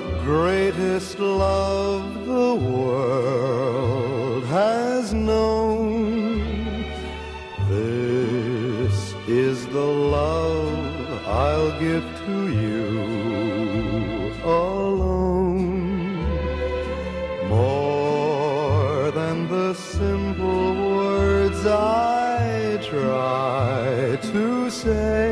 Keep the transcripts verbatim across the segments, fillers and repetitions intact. the greatest love the world has known. This is the love I'll give to you alone. More than the simple words I try to say,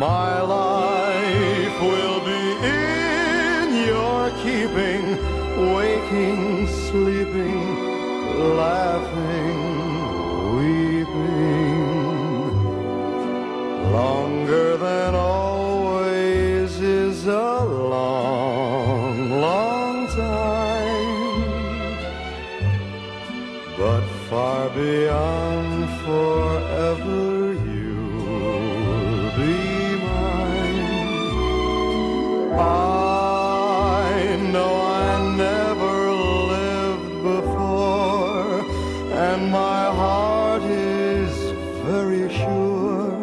my life will be in your keeping, waking, sleeping, laughing, weeping. Longer than always is a long, long time, but far beyond forever you'll be. I know I never lived before, and my heart is very sure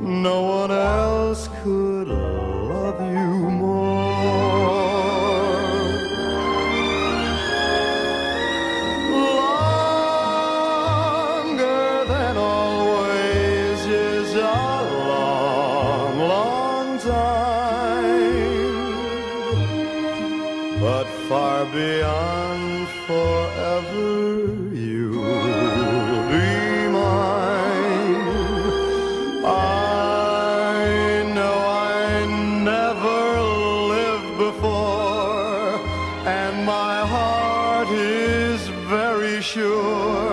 no one else could love you more. Longer than always is a long, long time, but far beyond forever you'll be mine. I know I never lived before, and my heart is very sure